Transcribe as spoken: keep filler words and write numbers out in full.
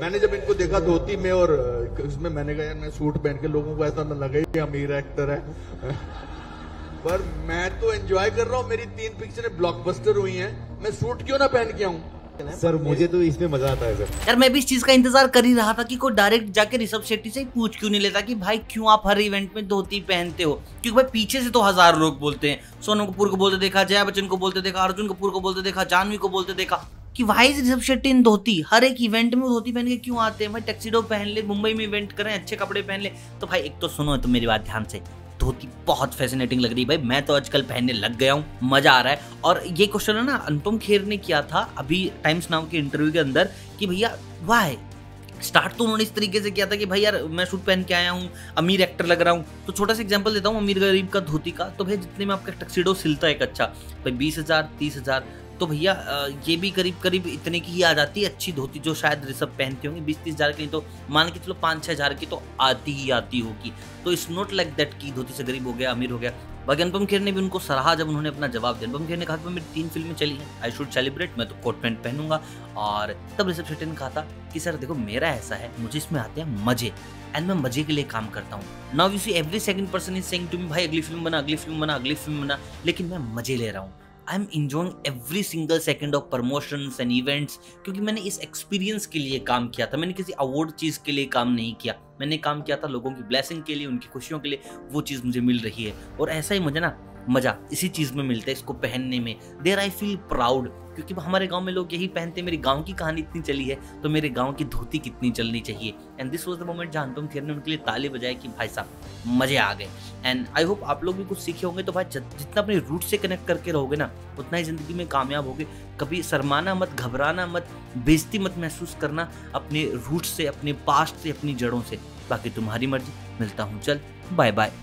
मैंने जब इनको देखा धोती में और उसमें, मैंने कहा यार मैं सूट पहन के लोगों को ऐसा ना लगे कि अमीर एक्टर है। पर मैं तो एंजॉय कर रहा हूँ, मेरी तीन पिक्चरें ब्लॉकबस्टर हुई हैं, मैं सूट क्यों ना पहन के आऊँ। सर मुझे तो इसमें मजा आता है सर। यार मैं भी इस चीज का इंतजार कर ही रहा था कि कोई डायरेक्ट जाके ऋषभ शेट्टी से पूछ क्यों नहीं लेता कि भाई क्यों आप हर इवेंट में धोती पहनते हो, क्योंकि भाई पीछे से तो हजार लोग बोलते हैं, सोनू कपूर को बोलते देखा, जया बच्चन को बोलते देखा, अर्जुन कपूर को बोलते देखा, जाह्नवी को बोलते देखा कि भाई ऋषभ शेट्टी इन धोती, हर एक इवेंट में धोती पहन के क्यों आते हैं। भाई टैक्सीडो पहन ले, मुंबई में इवेंट करें, अच्छे कपड़े पहन ले। तो भाई एक तो सुनो तो मेरी बात ध्यान से, धोती बहुत फैसिनेटिंग लग रही है भाई, मैं तो आजकल पहनने लग गया हूँ, मजा आ रहा है। और ये क्वेश्चन है ना अनुपम खेर ने किया था अभी टाइम्स नाउ के इंटरव्यू के अंदर कि भैया वाह, स्टार्ट तो उन्होंने इस तरीके से किया था कि भाई यार मैं सूट पहन के आया हूँ, अमीर एक्टर लग रहा हूँ। तो छोटा सा एग्जांपल देता हूँ अमीर गरीब का, धोती का। तो भाई जितने में आपका टक्सीडो सिलता है एक अच्छा भाई बीस हज़ार तीस हज़ार, तो भैया ये भी करीब करीब इतने की ही आ जाती है अच्छी धोती, जो शायद ऋषभ पहनते होंगे। बीस तीस हज़ार की तो मान के चलो पाँच छः हज़ार की तो आती ही आती होगी। तो इट्स नॉट लाइक दैट कि धोती से गरीब हो गया अमीर हो गया। बाकी अनुपम खेर ने भी उनको सराहा जब उन्होंने अपना जवाब दिया। अनुपम खेर ने कहा कि मेरी तीन फिल्में चली हैं, आई शुड सेलिब्रेट, मैं तो कोट पैंट पहनूंगा। और तब ऋषभ शेट्टी ने कहा था कि सर देखो मेरा ऐसा है, मुझे इसमें आते हैं मजे एंड मैं मजे के लिए काम करता हूँ। Now you see every second person is saying to me भाई अगली फिल्म बना, अगली फिल्म बना, अगली फिल्म बना, लेकिन मैं मजे ले रहा हूँ। I am enjoying every single second of promotions and events, क्योंकि मैंने इस एक्सपीरियंस के लिए काम किया था, मैंने किसी अवॉर्ड चीज़ के लिए काम नहीं किया, मैंने काम किया था लोगों की ब्लेसिंग के लिए, उनकी खुशियों के लिए। वो चीज़ मुझे मिल रही है और ऐसा ही मुझे ना मज़ा इसी चीज़ में मिलता है, इसको पहनने में। देयर आई फील प्राउड, क्योंकि हमारे गांव में लोग यही पहनते हैं। मेरे गांव की कहानी इतनी चली है तो मेरे गांव की धोती कितनी चलनी चाहिए। And this was the moment जहाँ अनुपम खेर ने उनके लिए ताली बजाए कि भाई साहब मज़े आ गए। एंड आई होप आप लोग भी कुछ सीखे होंगे। तो भाई जितना अपने रूट से कनेक्ट करके रहोगे ना, उतना ही ज़िंदगी में कामयाब होगे। कभी शर्माना मत, घबराना मत, बेइज्जती मत महसूस करना अपने रूट से, अपने पास्ट से, अपनी जड़ों से। बाकी तुम्हारी मर्जी। मिलता हूँ, चल बाय बाय।